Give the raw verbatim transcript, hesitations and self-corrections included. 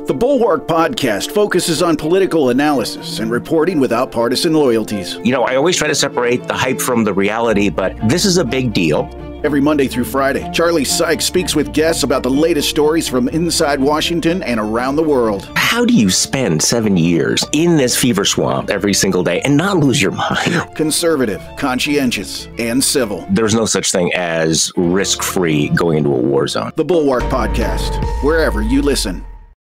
The Bulwark Podcast focuses on political analysis and reporting without partisan loyalties. You know, I always try to separate the hype from the reality, but this is a big deal. Every Monday through Friday, Charlie Sykes speaks with guests about the latest stories from inside Washington and around the world. How do you spend seven years in this fever swamp every single day and not lose your mind? Conservative, conscientious, and civil. There's no such thing as risk-free going into a war zone. The Bulwark Podcast, wherever you listen.